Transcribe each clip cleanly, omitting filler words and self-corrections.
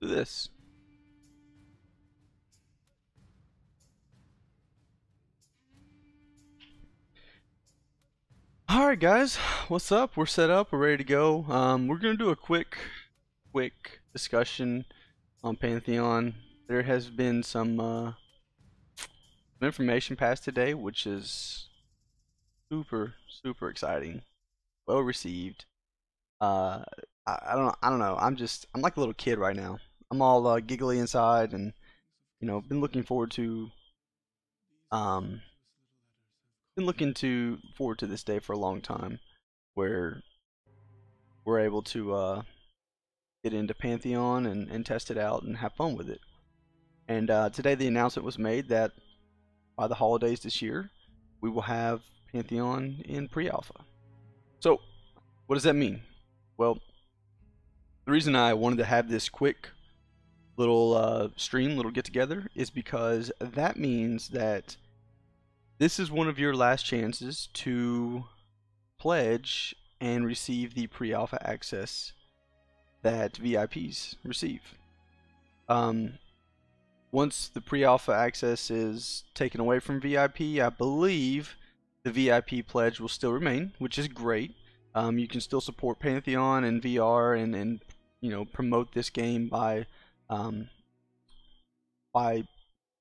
this. Alright guys, what's up? We're set up, we're ready to go. We're going to do a quick discussion on Pantheon. There has been some information passed today, which is super exciting, well received. I don't know, I'm like a little kid right now. I'm all giggly inside, and you know, been looking forward to this day for a long time, where we're able to get into Pantheon and test it out and have fun with it. And today the announcement was made that by the holidays this year we will have Pantheon in pre-alpha. So what does that mean? Well, the reason I wanted to have this quick little stream, little get together, is because that means that this is one of your last chances to pledge and receive the pre-alpha access that VIPs receive. Once the pre-alpha access is taken away from VIP, I believe the VIP pledge will still remain, which is great. You can still support Pantheon and VR and you know, promote this game by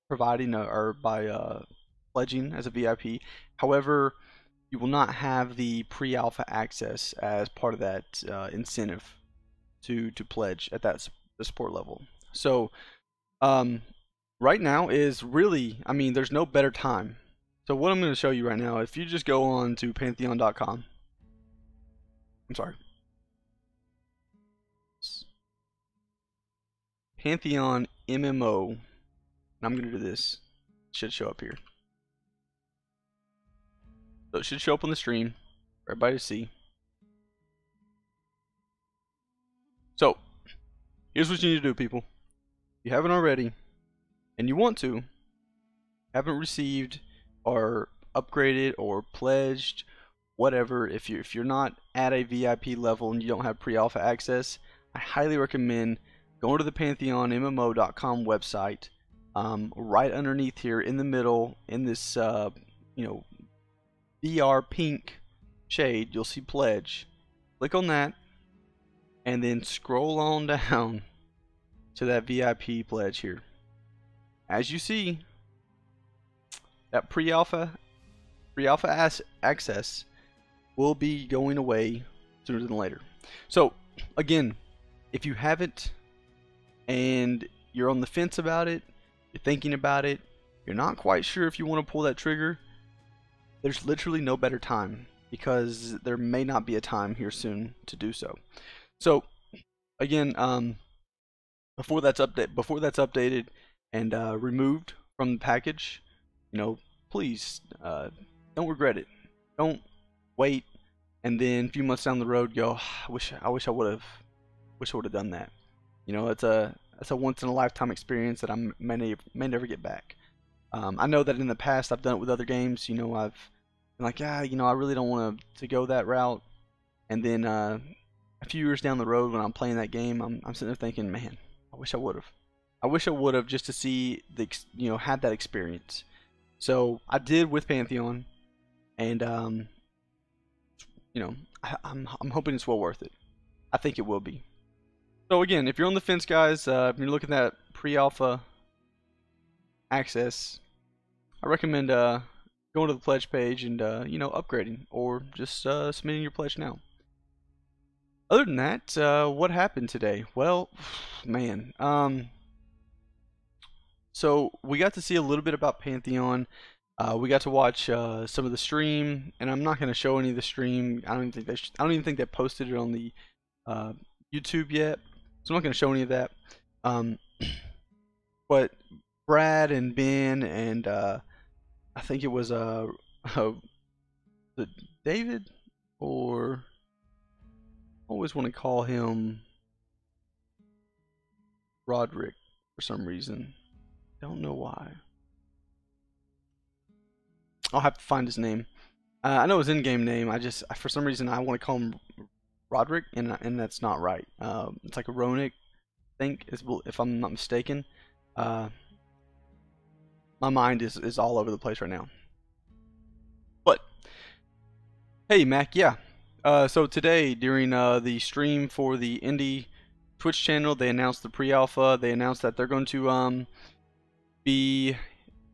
providing by pledging as a VIP. However, you will not have the pre-alpha access as part of that incentive to pledge at that support level. So right now is really, I mean, there's no better time. So what I'm going to show you right now, if you just go on to pantheon.com, I'm sorry, Pantheon MMO, and I'm going to do this. It should show up here. So it should show up on the stream for everybody to see. So here's what you need to do, people. If you haven't already, and you want to, haven't received or upgraded or pledged, whatever, if you're not at a VIP level and you don't have pre-alpha access, I highly recommend going to the PantheonMMO.com website. Right underneath here, in the middle, in this you know, VR pink shade, you'll see pledge. Click on that and then scroll on down to that VIP pledge here. As you see, that pre-alpha access will be going away sooner than later. So again, if you haven't and you're on the fence about it, you're thinking about it, you're not quite sure if you want to pull that trigger, there's literally no better time, because there may not be a time here soon to do so. So again, before that's updated and removed from the package, you know, please don't regret it. Don't wait and then a few months down the road go, I wish I would have done that. You know, it's a once in a lifetime experience that I may never get back. I know that in the past I've done it with other games. You know, I've been like, ah, you know, I really don't want to go that route. And then a few years down the road when I'm playing that game, I'm sitting there thinking, man, I wish I would have. I wish I would have, just to see the, you know, had that experience. So I did with Pantheon, and you know, I'm hoping it's well worth it. I think it will be. So again, if you're on the fence, guys, if you're looking at pre-alpha access, I recommend going to the pledge page and you know, upgrading, or just submitting your pledge now. Other than that, what happened today? Well, man, so we got to see a little bit about Pantheon. We got to watch some of the stream, and I'm not going to show any of the stream. I don't even think they posted it on the YouTube yet, so I'm not going to show any of that. But Brad and Ben and I think it was David, or I always want to call him Roderick for some reason. Don't know why. I'll have to find his name. I know his in-game name. I for some reason I want to call him Roderick, and that's not right. It's like a Ronick think, if I'm not mistaken. My mind is all over the place right now. But hey, Mac, yeah. So today, during the stream for the indie Twitch channel, they announced the pre-alpha. They announced that they're going to be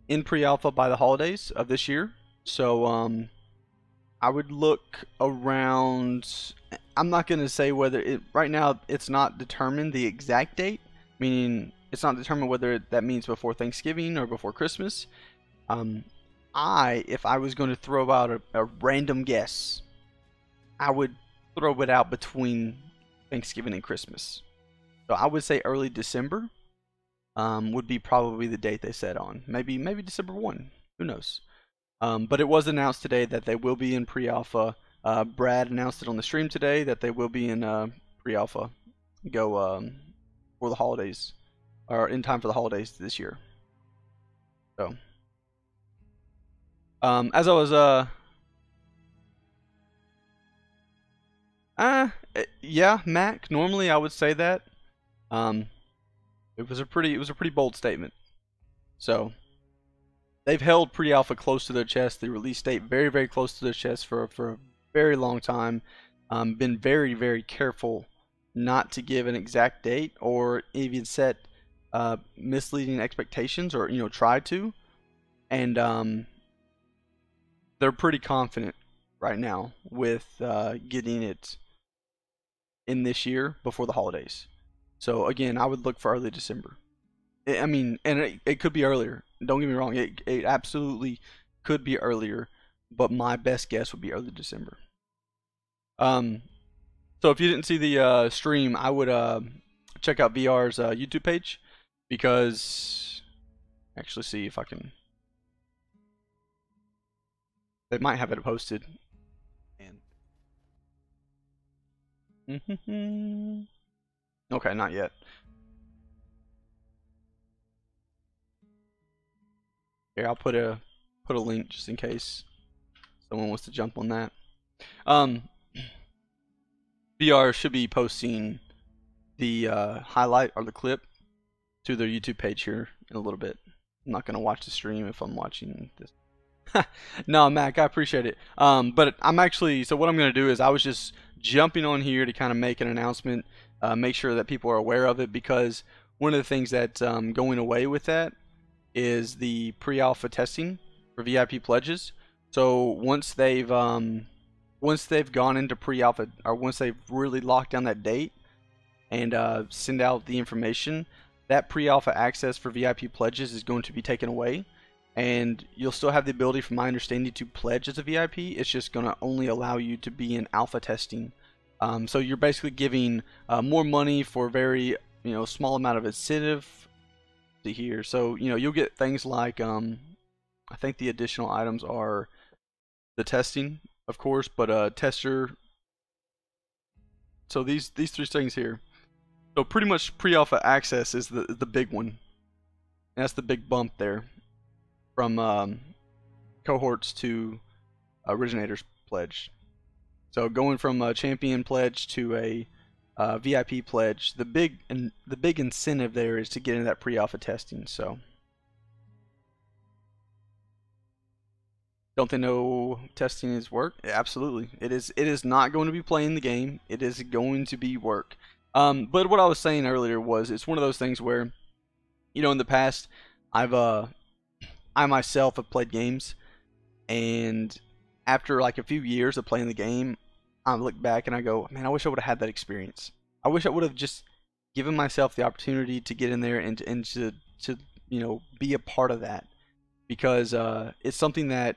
in pre-alpha by the holidays of this year. So I would look around. I'm not going to say whether it right now. It's not determined the exact date, meaning it's not determined whether that means before Thanksgiving or before Christmas. If I was going to throw out a random guess, I would throw it out between Thanksgiving and Christmas. So I would say early December would be probably the date they set on. Maybe December 1. Who knows? But it was announced today that they will be in pre-alpha. Brad announced it on the stream today that they will be in pre-alpha. Go for the holidays, or in time for the holidays this year. So, as I was, yeah, Mac. Normally I would say that. It was a pretty bold statement. So. They've held pre-alpha close to their chest, the release date very, very close to their chest for a very long time. Been very, very careful not to give an exact date or even set misleading expectations, or try to. And they're pretty confident right now with getting it in this year before the holidays. So again, I would look for early December. I mean, and it could be earlier. Don't get me wrong, it absolutely could be earlier, but my best guess would be early December. So if you didn't see the stream, I would check out VR's YouTube page, because actually see if I can. They might have it posted. And okay, not yet. Here, I'll put a link just in case someone wants to jump on that. VR should be posting the highlight or the clip to their YouTube page here in a little bit. I'm not gonna watch the stream if I'm watching this. No, Mac, I appreciate it. But I'm actually, so what I'm gonna do is I was just jumping on here to kind of make an announcement, make sure that people are aware of it, because one of the things that's going away with that is the pre-alpha testing for VIP pledges. So once they've gone into pre-alpha, or once they've really locked down that date and send out the information, that pre-alpha access for VIP pledges is going to be taken away, and you'll still have the ability, from my understanding, to pledge as a VIP. It's just going to only allow you to be in alpha testing. So you're basically giving more money for a very small amount of incentive to here. So you'll get things like I think the additional items are the testing, of course, but tester. So these three things here. So pretty much pre-alpha access is the big one, and that's the big bump there from cohorts to originators pledge. So going from a champion pledge to a VIP pledge, the big incentive there is to get into that pre-alpha testing. So don't they know testing is work? Yeah, absolutely, it is not going to be playing the game, it is going to be work. But what I was saying earlier was, it's one of those things where in the past I myself have played games, and after like a few years of playing the game, I look back and I go, man, I wish I would have had that experience. I wish I would have just given myself the opportunity to get in there and to be a part of that, because it's something that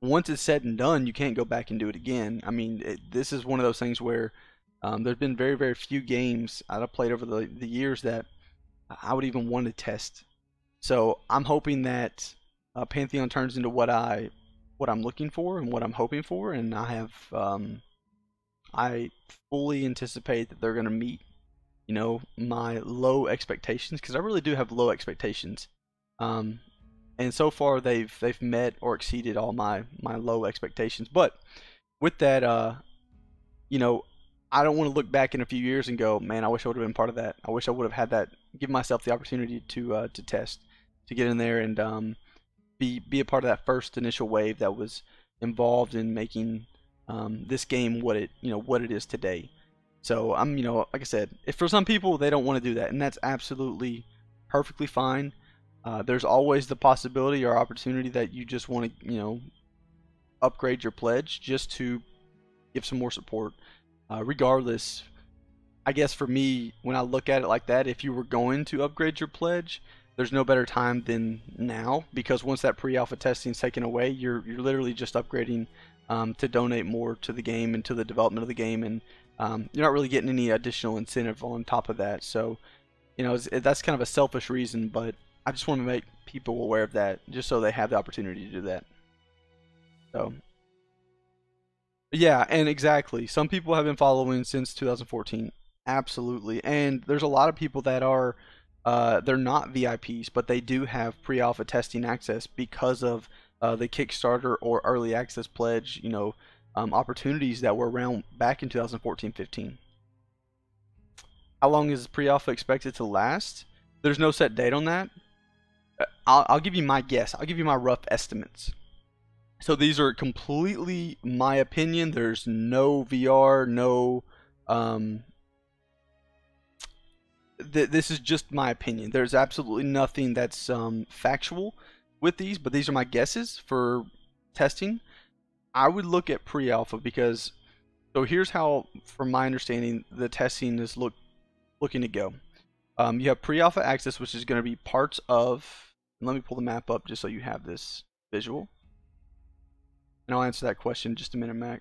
once it's said and done, you can't go back and do it again. I mean, this is one of those things where there's been very, very few games I've played over the years that I would even want to test. So I'm hoping that Pantheon turns into what I'm looking for and what I'm hoping for, and I have. I fully anticipate that they're going to meet, my low expectations, because I really do have low expectations. And so far they've met or exceeded all my low expectations. But with that, I don't want to look back in a few years and go, man, I wish I would have been part of that. I wish I would have had that, give myself the opportunity to test, to get in there and be a part of that first initial wave that was involved in making this game what it, you know, what it is today. So I'm, you know, like I said, if for some people they don't want to do that, and that's absolutely perfectly fine. There's always the possibility or opportunity that you just want to, you know, upgrade your pledge just to give some more support. Regardless, I guess for me, when I look at it like that, if you were going to upgrade your pledge, there's no better time than now, because once that pre-alpha testing is taken away, you're literally just upgrading to donate more to the game and to the development of the game, and you're not really getting any additional incentive on top of that. So, you know, that's kind of a selfish reason, but I just want to make people aware of that, just so they have the opportunity to do that. So, yeah, and exactly. Some people have been following since 2014, absolutely, and there's a lot of people that are. They're not VIPs, but they do have pre-alpha testing access because of the Kickstarter or early access pledge, you know, opportunities that were around back in 2014-15. How long is pre-alpha expected to last? There's no set date on that. I'll give you my guess. I'll give you my rough estimates. So these are completely my opinion. There's no VR, no... This is just my opinion. There's absolutely nothing that's factual with these, but these are my guesses for testing. I would look at pre-alpha because, so here's how, from my understanding, the testing is looking to go. You have pre-alpha access, which is going to be parts of, and let me pull the map up just so you have this visual. And I'll answer that question in just a minute, Mac.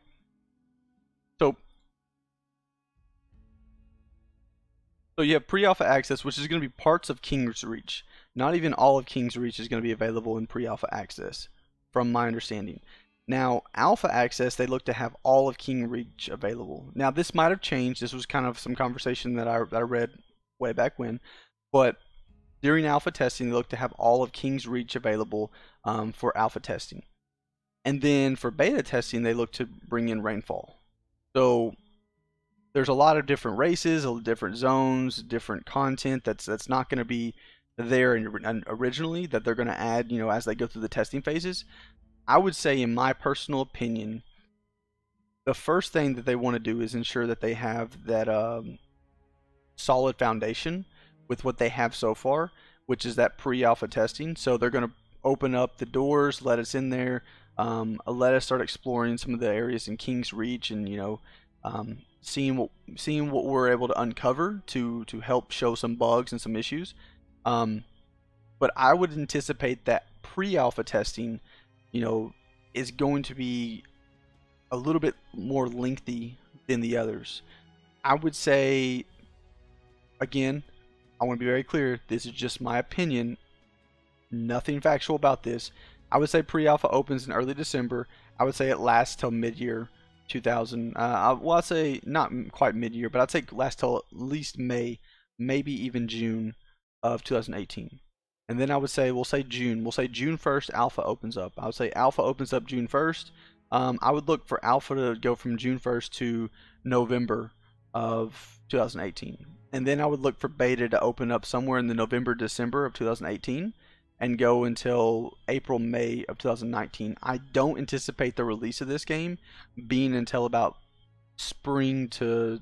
So you have pre-alpha access, which is going to be parts of King's Reach. Not even all of King's Reach is going to be available in pre-alpha access, from my understanding. Now, alpha access, they look to have all of King's Reach available. Now, this might have changed. This was kind of some conversation that I read way back when. But during alpha testing, they look to have all of King's Reach available for alpha testing. And then for beta testing, they look to bring in Rainfall. So... there's a lot of different races, different zones, different content that's not going to be there originally, that they're going to add, you know, as they go through the testing phases. I would say, in my personal opinion, the first thing that they want to do is ensure that they have that solid foundation with what they have so far, which is that pre-alpha testing. So they're going to open up the doors, let us in there, let us start exploring some of the areas in King's Reach, and, you know, seeing what we're able to uncover to help show some bugs and some issues. But I would anticipate that pre-alpha testing, you know, is going to be a little bit more lengthy than the others. I would say, again, I want to be very clear, this is just my opinion, nothing factual about this. I would say pre-alpha opens in early December. I would say it lasts till mid-year 2000. Well, I'd say not quite mid-year, but I'd say last till at least May, maybe even June of 2018. And then I would say, we'll say June 1st alpha opens up. I would say alpha opens up June 1st. I would look for alpha to go from June 1st to November of 2018. And then I would look for beta to open up somewhere in the November, December of 2018 and go until April, May of 2019. I don't anticipate the release of this game being until about spring to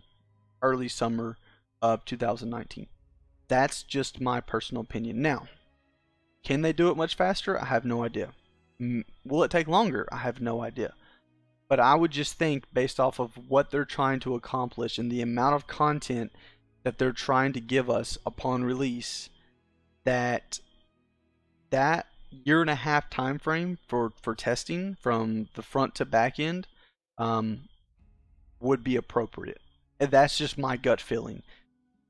early summer of 2019. That's just my personal opinion. Now, can they do it much faster? I have no idea. Will it take longer? I have no idea. But I would just think, based off of what they're trying to accomplish and the amount of content that they're trying to give us upon release, that... that year and a half time frame for testing from the front to back end would be appropriate. And that's just my gut feeling.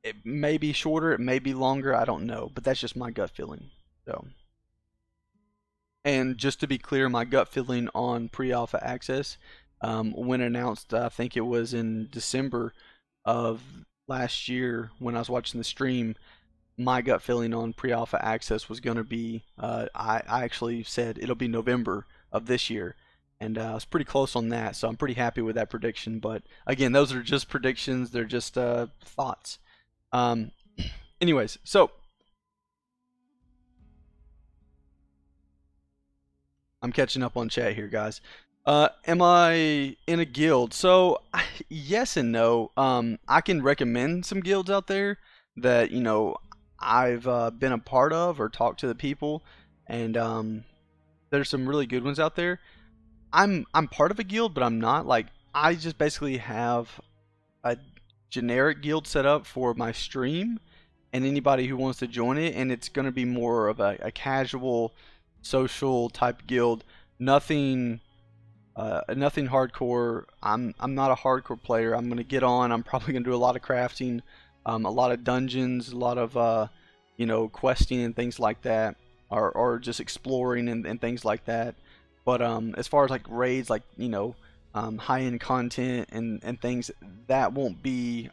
It may be shorter, it may be longer, I don't know, but that's just my gut feeling. So, and just to be clear, my gut feeling on pre-alpha access, when announced, I think it was in December of last year when I was watching the stream, my gut feeling on pre-alpha access was going to be, I actually said it'll be November of this year, And I was pretty close on that, so I'm pretty happy with that prediction. But again, those are just predictions. They're just thoughts. Anyways, so I'm catching up on chat here, guys. Am I in a guild? So yes and no. I can recommend some guilds out there that, you know, I've been a part of or talked to the people, and there's some really good ones out there. I'm part of a guild, but I'm not. Like, I just basically have a generic guild set up for my stream and anybody who wants to join it, and it's going to be more of a casual social type guild. Nothing hardcore. I'm not a hardcore player. I'm going to get on. I'm probably going to do a lot of crafting, a lot of dungeons, a lot of you know, questing and things like that, or just exploring and things like that. But as far as like raids, like, you know, high-end content and things, that won't be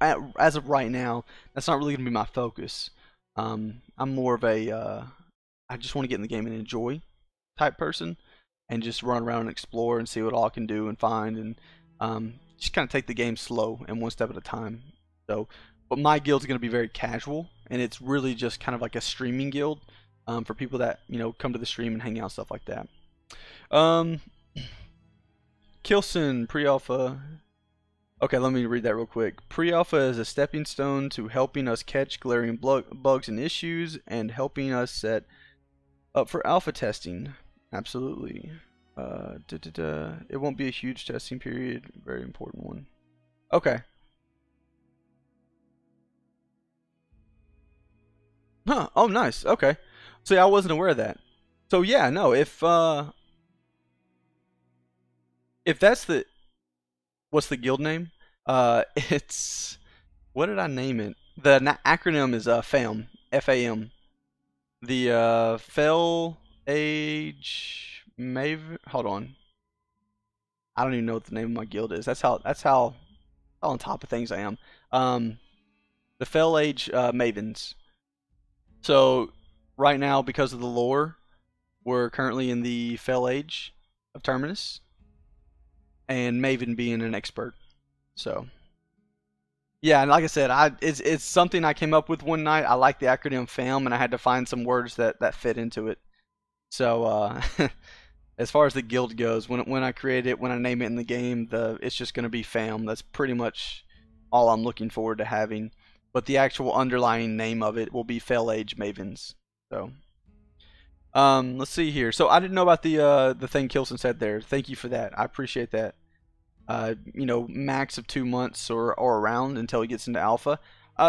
as of right now. That's not really gonna be my focus. I'm more of a I just want to get in the game and enjoy type person, and just run around and explore and see what all I can do and find, and just kind of take the game slow and one step at a time. So, but my guild's gonna be very casual, and it's really just kind of like a streaming guild. For people that, you know, come to the stream and hang out, stuff like that. Kilson, pre-alpha. Okay, let me read that real quick. Pre-alpha is a stepping stone to helping us catch glaring bugs and issues, and helping us set up for alpha testing. Absolutely. It won't be a huge testing period. Very important one. Okay. Huh. Oh, nice. Okay. So yeah, I wasn't aware of that. So yeah, no, if that's the, what's the guild name? It's, what did I name it? The acronym is FAM, F-A-M. The Fel Age Mavens. Hold on, I don't even know what the name of my guild is. That's how on top of things I am. The Fel Age Mavens. So right now, because of the lore, we're currently in the Fel Age of Terminus, and Maven being an expert. So yeah, and like I said, it's something I came up with one night. I like the acronym FAM, and I had to find some words that fit into it. So as far as the guild goes, when I create it, when I name it in the game, it's just going to be FAM. That's pretty much all I'm looking forward to having. But the actual underlying name of it will be Fel Age Mavens. So, let's see here. So I didn't know about the thing Kilson said there. Thank you for that. I appreciate that. You know, max of 2 months or around until he gets into alpha.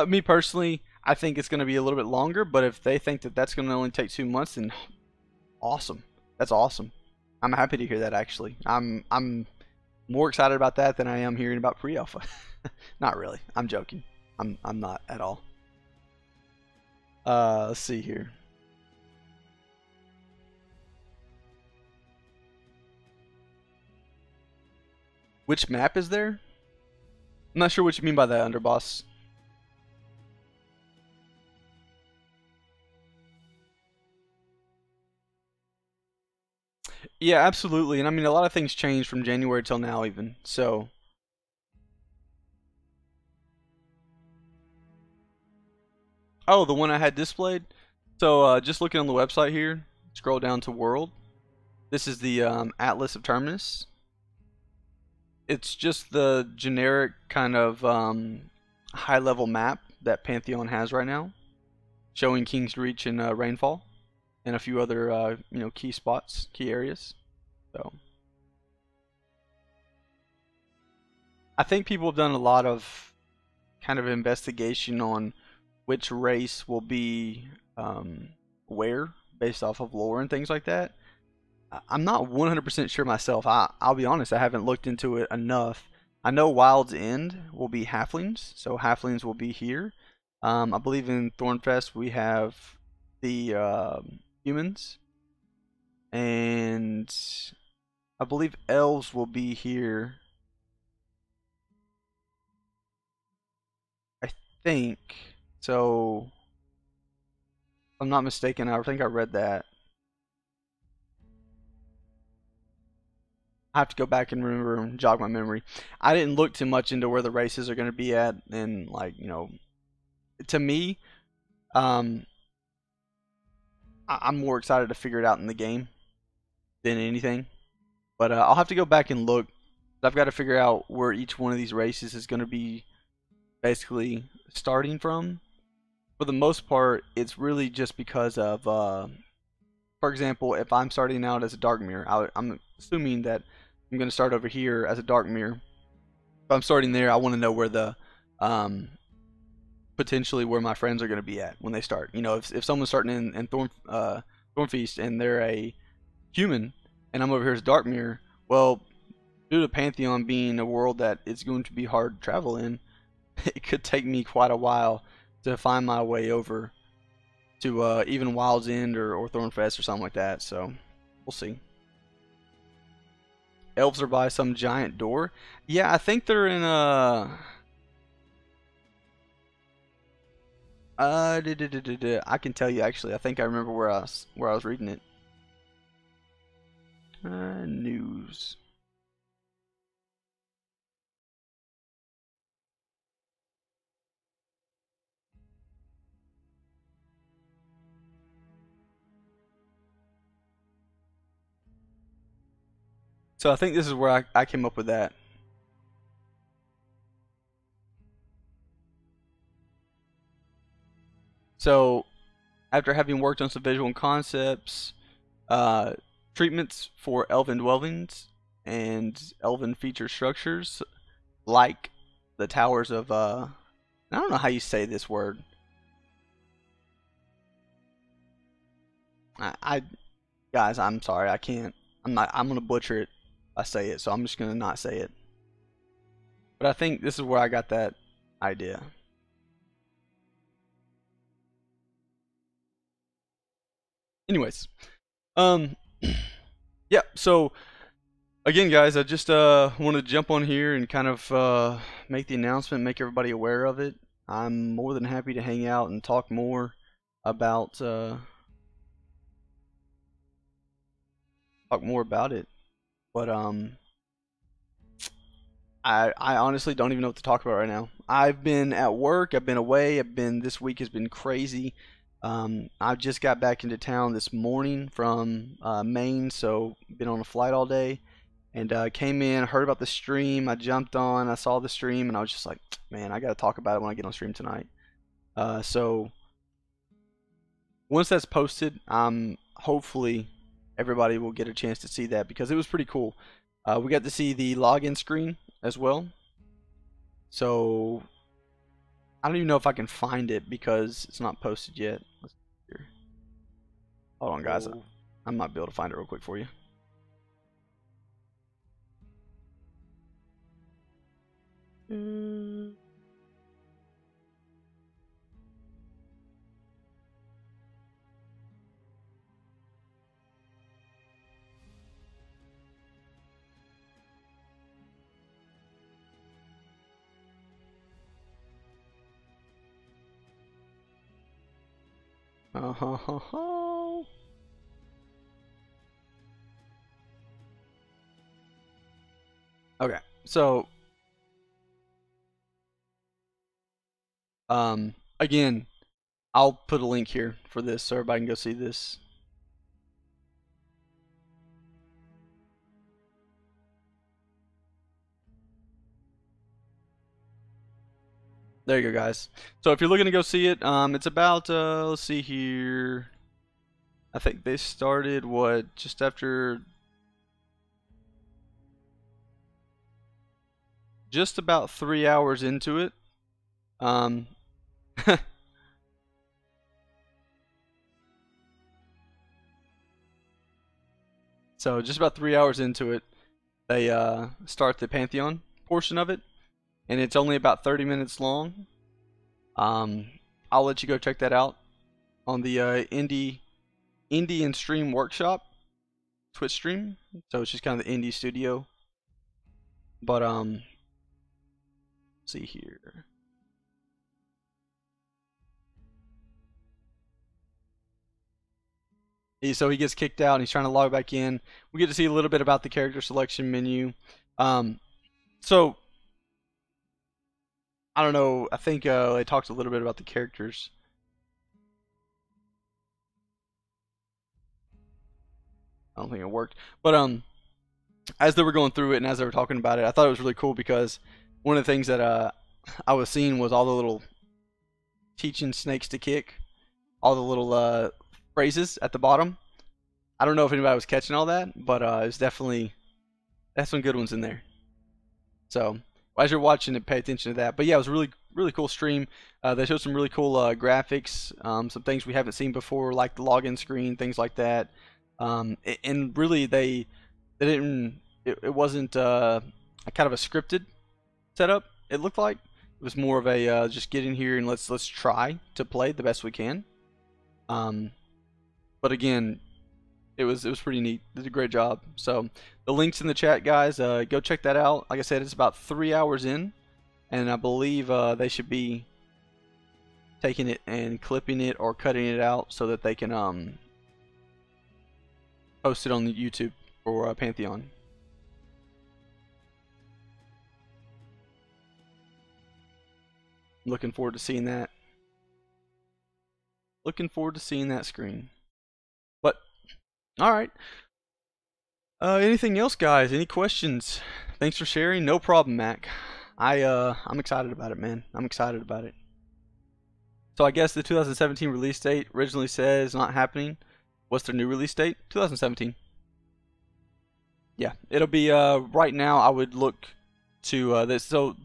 Me personally, I think it's going to be a little bit longer. But if they think that that's going to only take 2 months, then awesome. That's awesome. I'm happy to hear that. Actually, I'm more excited about that than I am hearing about pre-alpha. Not really. I'm joking. I'm not at all. Let's see here. Which map is there? I'm not sure what you mean by that, Underboss. Yeah, absolutely. And I mean, a lot of things changed from January till now even. So oh, the one I had displayed. So just looking on the website here, scroll down to World. This is the Atlas of Terminus. It's just the generic kind of high-level map that Pantheon has right now, showing King's Reach and Rainfall, and a few other you know, key spots, key areas. So I think people have done a lot of kind of investigation on which race will be where, based off of lore and things like that. I'm not 100% sure myself. I'll be honest, I haven't looked into it enough. I know Wild's End will be halflings, so halflings will be here. I believe in Thornfest we have the humans, and I believe elves will be here, I think. So if I'm not mistaken, I think I read that. I have to go back and remember and jog my memory. I didn't look too much into where the races are going to be at, and like, you know, to me, I'm more excited to figure it out in the game than anything. But I'll have to go back and look. I've got to figure out where each one of these races is going to be basically starting from. For the most part, it's really just because of, for example, if I'm starting out as a Dark Myr, I'm assuming that I'm going to start over here as a Dark Myr. If I'm starting there, I want to know where the, potentially where my friends are going to be at when they start. You know, if someone's starting in Thornfest and they're a human, and I'm over here as Dark Myr, well, due to Pantheon being a world that it's going to be hard to travel in, it could take me quite a while to find my way over to even Wild's End or Thornfest or something like that. So we'll see. Elves are by some giant door. Yeah, I think they're in a... I can tell you actually. I think I remember where I was reading it. News. So I think this is where I came up with that. So after having worked on some visual concepts, treatments for elven dwellings and elven feature structures like the towers of, I don't know how you say this word. Guys, I'm sorry, I can't. I'm gonna butcher it. I say it, so I'm just gonna not say it. But I think this is where I got that idea. Anyways, yeah. So again, guys, I just wanted to jump on here and kind of make the announcement, make everybody aware of it. I'm more than happy to hang out and talk more about it. But I honestly don't even know what to talk about right now. I've been at work, I've been away, this week has been crazy. I just got back into town this morning from Maine, so been on a flight all day, and came in, heard about the stream, I jumped on, I saw the stream, and I was just like, man, I gotta talk about it when I get on stream tonight. So once that's posted, hopefully everybody will get a chance to see that, because it was pretty cool. We got to see the login screen as well. So I don't even know if I can find it because it's not posted yet. Let's see here. Hold on, guys. I might be able to find it real quick for you. Okay, so again, I'll put a link here for this so everybody can go see this. There you go, guys. So if you're looking to go see it, it's about, let's see here. I think they started, what, just after... just about 3 hours into it. So just about 3 hours into it, they start the Pantheon portion of it. And it's only about 30 minutes long. I'll let you go check that out on the indie and Stream Workshop Twitch stream. So it's just kind of the indie studio. But let's see here. So he gets kicked out and he's trying to log back in. We get to see a little bit about the character selection menu. So I don't know, I think they talked a little bit about the characters. I don't think it worked, but as they were going through it and as they were talking about it, I thought it was really cool because one of the things that I was seeing was all the little teaching snakes to kick, all the little phrases at the bottom. I don't know if anybody was catching all that, but it's definitely, that's some good ones in there. So as you're watching it, pay attention to that. But yeah, it was a really cool stream. They showed some really cool graphics, some things we haven't seen before, like the login screen, things like that. And really they didn't, it wasn't a kind of a scripted setup, it looked like. It was more of a just get in here and let's try to play the best we can. But again, it was pretty neat. They did a great job. So the link's in the chat, guys. Go check that out. Like I said, it's about 3 hours in, and I believe they should be taking it and clipping it or cutting it out so that they can post it on the YouTube or Pantheon. Looking forward to seeing that. Looking forward to seeing that screen. But all right. Anything else, guys? Any questions? Thanks for sharing. No problem, Mac. I'm excited about it, man. I'm excited about it. So I guess the 2017 release date originally says not happening. What's their new release date? 2017. Yeah, it'll be right now. I would look to this. So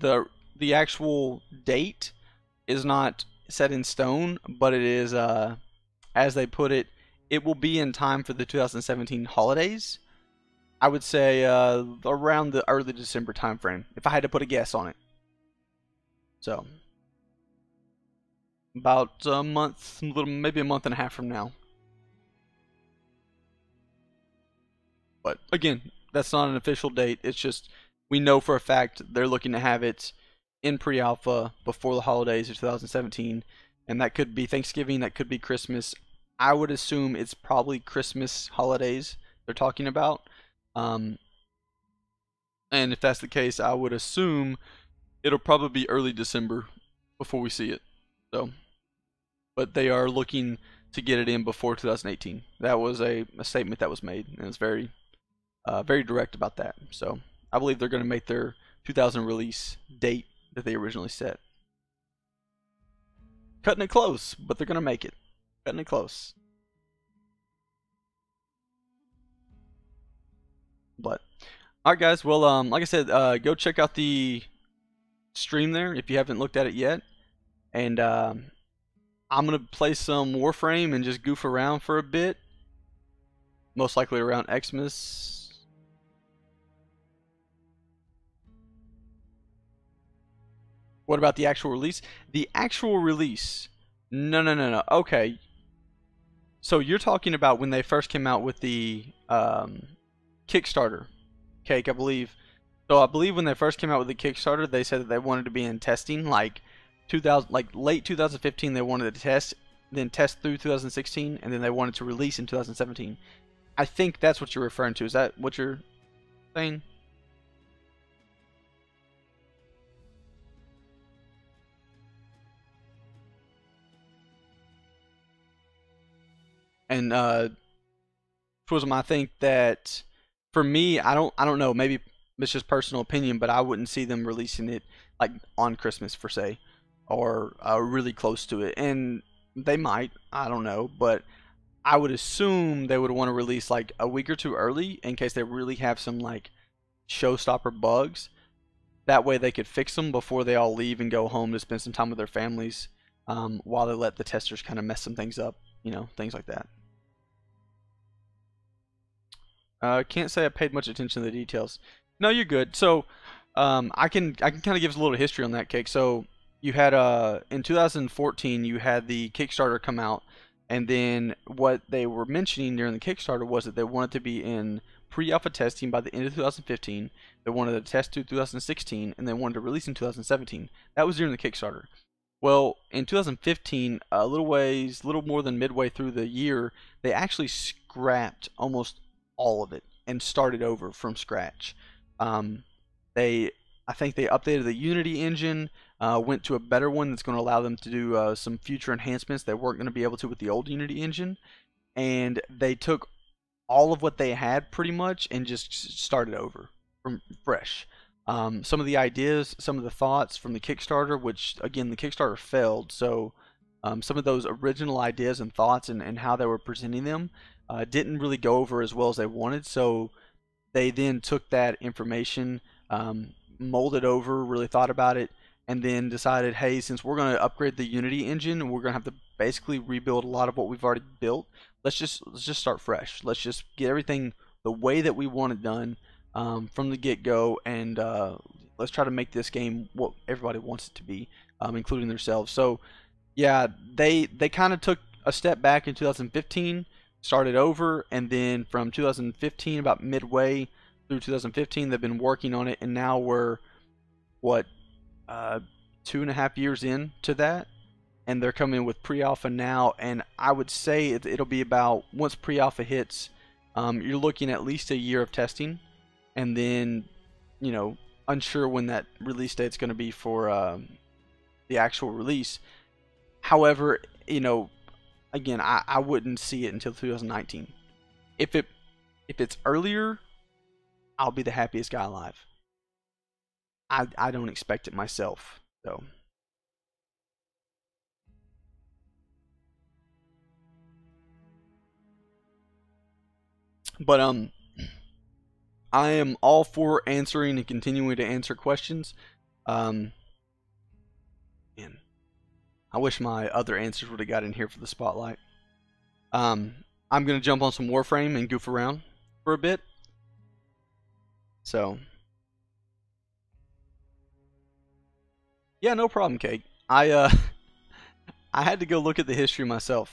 the actual date is not set in stone, but it is, as they put it, it will be in time for the 2017 holidays. I would say around the early December time frame, if I had to put a guess on it. So about a month, maybe a month and a half from now. But again, that's not an official date. It's just we know for a fact they're looking to have it in pre-alpha before the holidays of 2017, and that could be Thanksgiving, that could be Christmas. I would assume it's probably Christmas holidays they're talking about, and if that's the case, I would assume it'll probably be early December before we see it. So, but they are looking to get it in before 2018. That was a statement that was made, and it's very direct about that. So I believe they're going to make their 2000 release date that they originally set. Cutting it close, but they're going to make it. Cutting it close. But all right, guys. Well, like I said, go check out the stream there if you haven't looked at it yet. And I'm going to play some Warframe and just goof around for a bit. Most likely around Xmas. What about the actual release? The actual release. No. Okay. So you're talking about when they first came out with the Kickstarter cake, I believe. So I believe when they first came out with the Kickstarter, they said that they wanted to be in testing like late 2015 they wanted to test, then test through 2016, and then they wanted to release in 2017. I think that's what you're referring to. Is that what you're saying? And Twism, I think that for me, I don't know. Maybe it's just personal opinion, but I wouldn't see them releasing it like on Christmas per se, or really close to it. And they might, I don't know, but I would assume they would want to release like a week or two early in case they really have some like showstopper bugs. That way they could fix them before they all leave and go home to spend some time with their families, while they let the testers kind of mess some things up, you know, things like that. Can't say I paid much attention to the details. No, you're good. So I can kind of give us a little history on that cake. So you had in 2014 you had the Kickstarter come out, and then what they were mentioning during the Kickstarter was that they wanted to be in pre-alpha testing by the end of 2015. They wanted to test through 2016, and they wanted to release in 2017. That was during the Kickstarter. Well, in 2015, a little more than midway through the year, they actually scrapped almost all of it and started over from scratch. I think they updated the Unity engine, went to a better one that's going to allow them to do some future enhancements they weren't going to be able to with the old Unity engine. And they took all of what they had pretty much and just started over from fresh. Some of the ideas, some of the thoughts from the Kickstarter, which again the Kickstarter failed, so some of those original ideas and thoughts and how they were presenting them didn't really go over as well as they wanted, so they then took that information, molded over, really thought about it, and then decided, hey, since we're going to upgrade the Unity engine and we're going to have to basically rebuild a lot of what we've already built, let's just start fresh. Let's just get everything the way that we want it done from the get-go, and let's try to make this game what everybody wants it to be, including themselves. So yeah, they kind of took a step back in 2015, started over, and then from 2015, about midway through 2015, they've been working on it, and now we're, what, 2.5 years in to that, and they're coming with pre-alpha now, and I would say it'll be about, once pre-alpha hits, you're looking at least a year of testing, and then, you know, unsure when that release date's going to be for the actual release. However, you know, again, I wouldn't see it until 2019. If it's earlier, I'll be the happiest guy alive. I don't expect it myself, so. But I am all for answering and continuing to answer questions. Man, I wish my other answers would have got in here for the spotlight. I'm gonna jump on some Warframe and goof around for a bit. So yeah, no problem, Cake. I had to go look at the history myself